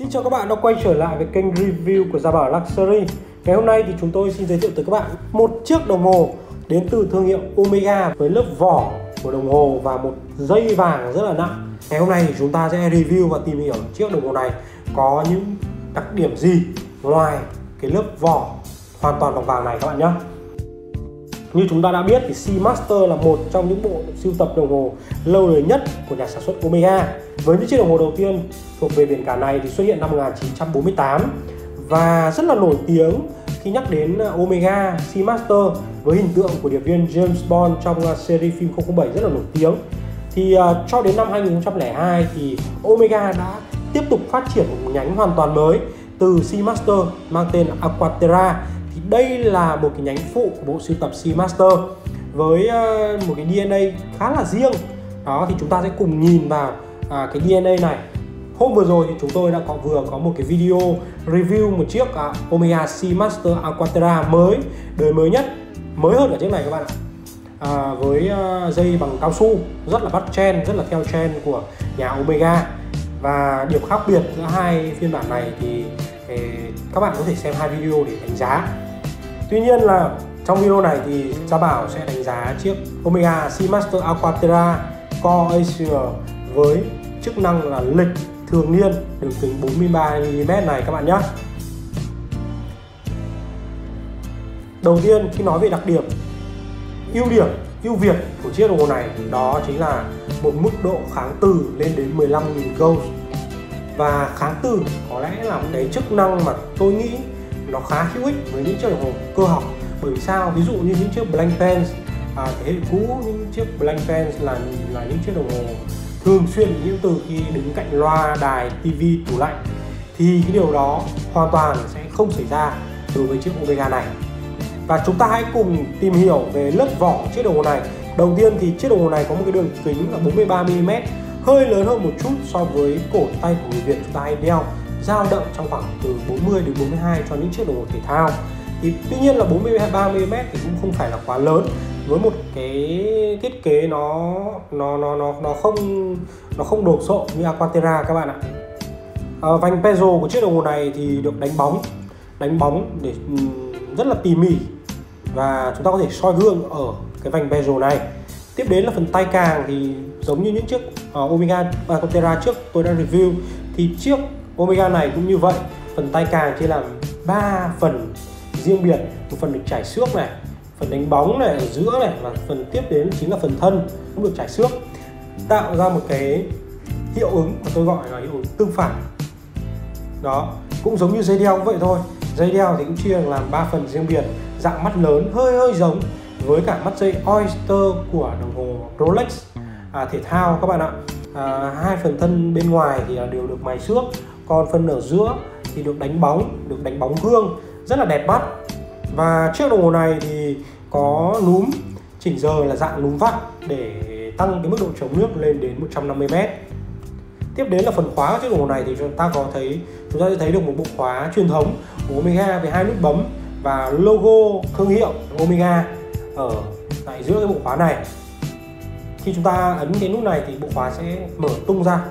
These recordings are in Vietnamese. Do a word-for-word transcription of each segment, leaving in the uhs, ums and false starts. Xin chào các bạn đã quay trở lại với kênh review của Gia Bảo Luxury. Ngày hôm nay thì chúng tôi xin giới thiệu tới các bạn một chiếc đồng hồ đến từ thương hiệu Omega với lớp vỏ của đồng hồ và một dây vàng rất là nặng. Ngày hôm nay thì chúng ta sẽ review và tìm hiểu chiếc đồng hồ này có những đặc điểm gì ngoài cái lớp vỏ hoàn toàn bằng vàng này các bạn nhé. Như chúng ta đã biết thì Seamaster là một trong những bộ sưu tập đồng hồ lâu đời nhất của nhà sản xuất Omega. Với những chiếc đồng hồ đầu tiên thuộc về biển cả này thì xuất hiện năm một nghìn chín trăm bốn mươi tám và rất là nổi tiếng khi nhắc đến Omega. Seamaster với hình tượng của điệp viên James Bond trong series phim không không bảy rất là nổi tiếng. Thì uh, cho đến năm hai nghìn không trăm lẻ hai thì Omega đã tiếp tục phát triển một nhánh hoàn toàn mới từ Seamaster mang tên Aqua Terra. Thì đây là một cái nhánh phụ của bộ sưu tập Seamaster với uh, một cái đê en a khá là riêng. Đó thì chúng ta sẽ cùng nhìn vào À, cái đê en a này. Hôm vừa rồi thì chúng tôi đã có vừa có một cái video review một chiếc à, Omega Seamaster Aqua Terra mới, đời mới nhất, mới hơn cả chiếc này các bạn ạ. À, với à, dây bằng cao su rất là bắt trend, rất là theo trend của nhà Omega. Và điểm khác biệt giữa hai phiên bản này thì eh, các bạn có thể xem hai video để đánh giá. Tuy nhiên là trong video này thì Gia Bảo sẽ đánh giá chiếc Omega Seamaster Aqua Terra Co-Axial với chức năng là lịch thường niên đường kính bốn mươi ba mi li mét này các bạn nhé. Đầu tiên khi nói về đặc điểm, ưu điểm, ưu việt của chiếc đồng hồ này đó chính là một mức độ kháng từ lên đến mười lăm nghìn Gauss. Và kháng từ có lẽ là một cái chức năng mà tôi nghĩ nó khá hữu ích với những chiếc đồng hồ cơ học. Bởi sao? Ví dụ như những chiếc Blancpain à, thế hệ cũ, những chiếc Blancpain là, là những chiếc đồng hồ thường xuyên những từ khi đứng cạnh loa, đài, tivi, tủ lạnh thì cái điều đó hoàn toàn sẽ không xảy ra đối với chiếc Omega này. Và chúng ta hãy cùng tìm hiểu về lớp vỏ chiếc đồng hồ này. Đầu tiên thì chiếc đồng hồ này có một cái đường kính là bốn mươi ba mi li mét, hơi lớn hơn một chút so với cổ tay của người Việt chúng ta hay đeo, dao động trong khoảng từ bốn mươi đến bốn mươi hai cho những chiếc đồng hồ thể thao. Thì tuy nhiên là bốn mươi ba mi li mét thì cũng không phải là quá lớn với một cái thiết kế nó nó nó nó nó không nó không đồ sộ như Aqua Terra các bạn ạ. À, vành bezel của chiếc đồng hồ này thì được đánh bóng, đánh bóng để rất là tỉ mỉ và chúng ta có thể soi gương ở cái vành bezel này. Tiếp đến là phần tay càng thì giống như những chiếc uh, Omega Aqua Terra trước tôi đã review thì chiếc Omega này cũng như vậy. Phần tay càng chia làm ba phần riêng biệt, một phần được trải xước này, phần đánh bóng này ở giữa này và phần tiếp đến chính là phần thân cũng được trải xước, tạo ra một cái hiệu ứng mà tôi gọi là hiệu ứng tương phản. Đó cũng giống như dây đeo cũng vậy thôi, dây đeo thì cũng chia làm ba phần riêng biệt, dạng mắt lớn hơi hơi giống với cả mắt dây oyster của đồng hồ Rolex à, thể thao các bạn ạ. À, hai phần thân bên ngoài thì đều được mài xước, còn phần ở giữa thì được đánh bóng, được đánh bóng gương rất là đẹp mắt. Và chiếc đồng hồ này thì có núm chỉnh giờ là dạng núm vặn để tăng cái mức độ chống nước lên đến một trăm năm mươi mét. Tiếp đến là phần khóa của chiếc đồng hồ này thì chúng ta có thấy chúng ta sẽ thấy được một bộ khóa truyền thống của Omega với hai nút bấm và logo thương hiệu Omega ở tại giữa cái bộ khóa này. Khi chúng ta ấn cái nút này thì bộ khóa sẽ mở tung ra.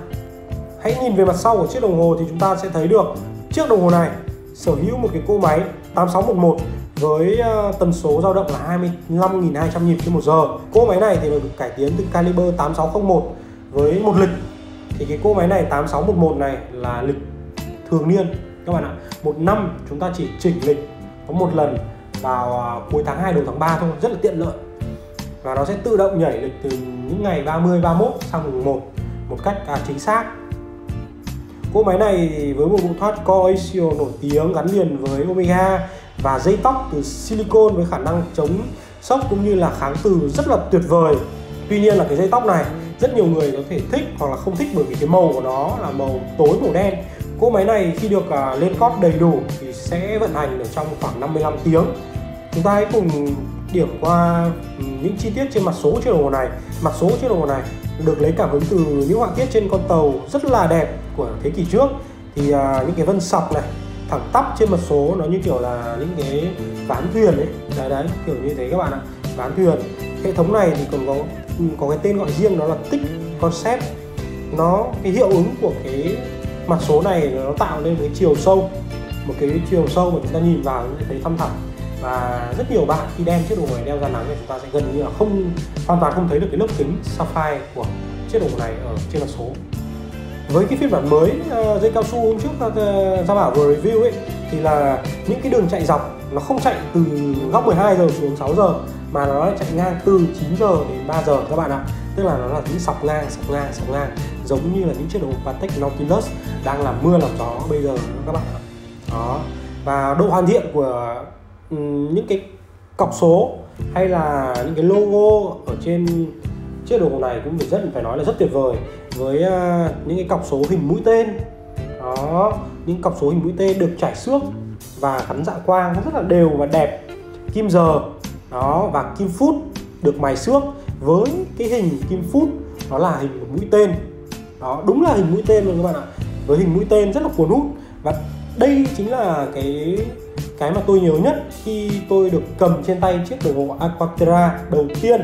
Hãy nhìn về mặt sau của chiếc đồng hồ thì chúng ta sẽ thấy được chiếc đồng hồ này sở hữu một cái cỗ máy tám sáu một một với tần số dao động là hai mươi lăm nghìn hai trăm nhịp trên một giờ. Cỗ máy này thì được cải tiến từ caliber tám sáu không một với một lịch. Thì cái cỗ máy này tám sáu một một này là lịch thường niên các bạn ạ. Một năm chúng ta chỉ chỉnh lịch có một lần vào cuối tháng hai đầu tháng ba thôi, rất là tiện lợi. Và nó sẽ tự động nhảy lịch từ những ngày ba mươi, ba mươi mốt sang mùng một một cách chính xác. Cỗ máy này với một bộ thoát Co-Axial nổi tiếng gắn liền với Omega và dây tóc từ silicon với khả năng chống sốc cũng như là kháng từ rất là tuyệt vời. Tuy nhiên là cái dây tóc này rất nhiều người có thể thích hoặc là không thích bởi vì cái màu của nó là màu tối màu đen. Cỗ máy này khi được uh, lên cót đầy đủ thì sẽ vận hành ở trong khoảng năm mươi lăm tiếng. Chúng ta hãy cùng điểm qua những chi tiết trên mặt số chiếc đồng hồ này. Mặt số chiếc đồng hồ này được lấy cảm hứng từ những họa tiết trên con tàu rất là đẹp của thế kỷ trước. Thì à, những cái vân sọc này thẳng tắp trên mặt số nó như kiểu là những cái ván thuyền ấy, đấy đấy kiểu như thế các bạn ạ, ván thuyền. Hệ thống này thì còn có có cái tên gọi riêng đó là tích concept. Nó cái hiệu ứng của cái mặt số này nó tạo nên cái chiều sâu, một cái chiều sâu mà chúng ta nhìn vào sẽ thấy thăm thẳm, và rất nhiều bạn khi đem chiếc đồng hồ này đeo ra nắng thì chúng ta sẽ gần như là không hoàn toàn không thấy được cái lớp kính sapphire của chiếc đồng hồ này ở trên mặt số. Với cái phiên bản mới uh, dây cao su hôm trước uh, Gia Bảo vừa review ấy, thì là những cái đường chạy dọc nó không chạy từ góc mười hai giờ xuống sáu giờ mà nó chạy ngang từ chín giờ đến ba giờ các bạn ạ. Tức là nó là những sọc ngang, sọc ngang, sọc ngang giống như là những chiếc đồng hồ Patek Nautilus đang làm mưa làm gió bây giờ các bạn ạ. Đó. Và độ hoàn thiện của um, những cái cọc số hay là những cái logo ở trên chiếc đồng hồ này cũng rất phải nói là rất tuyệt vời, với uh, những cái cọc số hình mũi tên. Đó, những cọc số hình mũi tên được trải xước và gắn dạ quang rất là đều và đẹp. Kim giờ đó và kim phút được mài xước, với cái hình kim phút nó là hình mũi tên. Đó, đúng là hình mũi tên luôn các bạn ạ. Với hình mũi tên rất là cuốn hút, và đây chính là cái cái mà tôi nhớ nhất khi tôi được cầm trên tay chiếc đồng hồ Aqua Terra đầu tiên.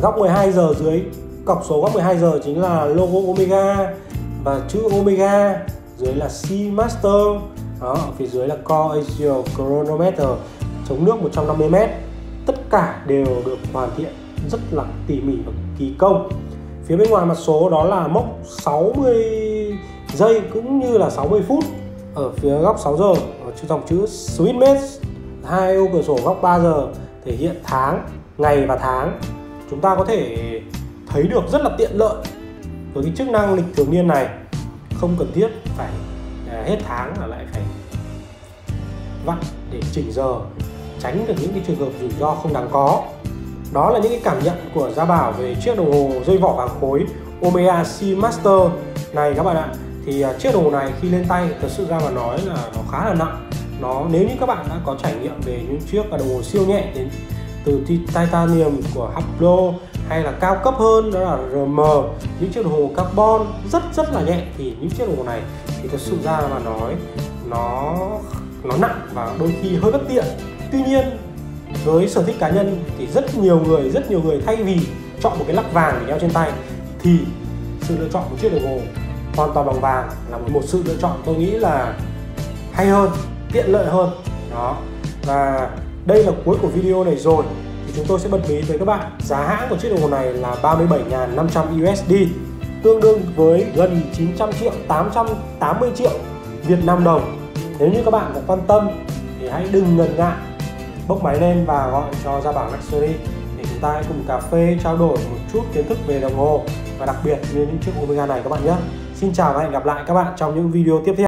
Góc mười hai giờ dưới cọc số góc mười hai giờ chính là logo Omega và chữ Omega, dưới là Seamaster, đó, ở phía dưới là Co-Axial chronometer chống nước một trăm năm mươi mét. Tất cả đều được hoàn thiện rất là tỉ mỉ và kỳ công. Phía bên ngoài mặt số đó là mốc sáu mươi giây cũng như là sáu mươi phút ở phía góc sáu giờ, ở dòng chữ Switchmate. Hai ô cửa sổ góc ba giờ thể hiện tháng, ngày và tháng. Chúng ta có thể thấy được rất là tiện lợi với cái chức năng lịch thường niên này, không cần thiết phải hết tháng là lại phải vặn để chỉnh giờ, tránh được những cái trường hợp rủi ro không đáng có. Đó là những cái cảm nhận của Gia Bảo về chiếc đồng hồ dây vỏ vàng khối Omega Seamaster này các bạn ạ. Thì chiếc đồng hồ này khi lên tay thật sự ra mà nói là nó khá là nặng. Nó nếu như các bạn đã có trải nghiệm về những chiếc đồng hồ siêu nhẹ đến từ titanium của Hublot, hay là cao cấp hơn đó là rờ em, những chiếc đồng hồ carbon rất rất là nhẹ, thì những chiếc đồng hồ này thì thật sự ra mà nói nó nó nặng và đôi khi hơi bất tiện. Tuy nhiên với sở thích cá nhân thì rất nhiều người rất nhiều người thay vì chọn một cái lắc vàng để đeo trên tay thì sự lựa chọn một chiếc đồng hồ hoàn toàn bằng vàng là một sự lựa chọn tôi nghĩ là hay hơn, tiện lợi hơn. Đó, và đây là cuối của video này rồi, thì chúng tôi sẽ bật mí tới các bạn giá hãng của chiếc đồng hồ này là ba mươi bảy nghìn năm trăm u ét đê, tương đương với gần chín trăm triệu, tám trăm tám mươi triệu Việt Nam đồng. Nếu như các bạn có quan tâm thì hãy đừng ngần ngại bốc máy lên và gọi cho Gia Bảo Luxury để chúng ta hãy cùng cà phê trao đổi một chút kiến thức về đồng hồ, và đặc biệt như những chiếc Omega này các bạn nhé. Xin chào và hẹn gặp lại các bạn trong những video tiếp theo.